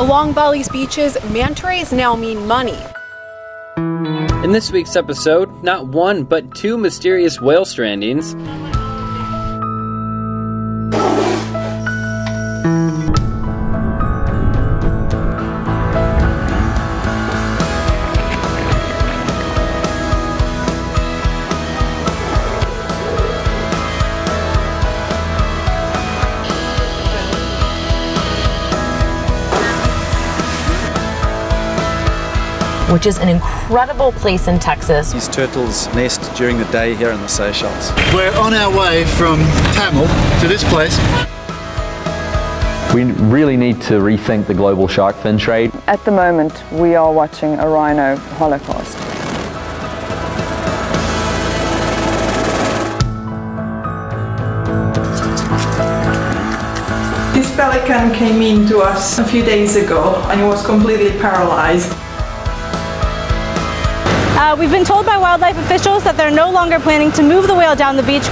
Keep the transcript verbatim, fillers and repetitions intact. Along Bali's beaches, manta rays now mean money. In this week's episode, not one, but two mysterious whale strandings. Which is an incredible place in Texas. These turtles nest during the day here in the Seychelles. We're on our way from Tamil to this place. We really need to rethink the global shark fin trade. At the moment, we are watching a rhino holocaust. This pelican came in to us a few days ago and it was completely paralyzed. Uh, we've been told by wildlife officials that they're no longer planning to move the whale down the beach.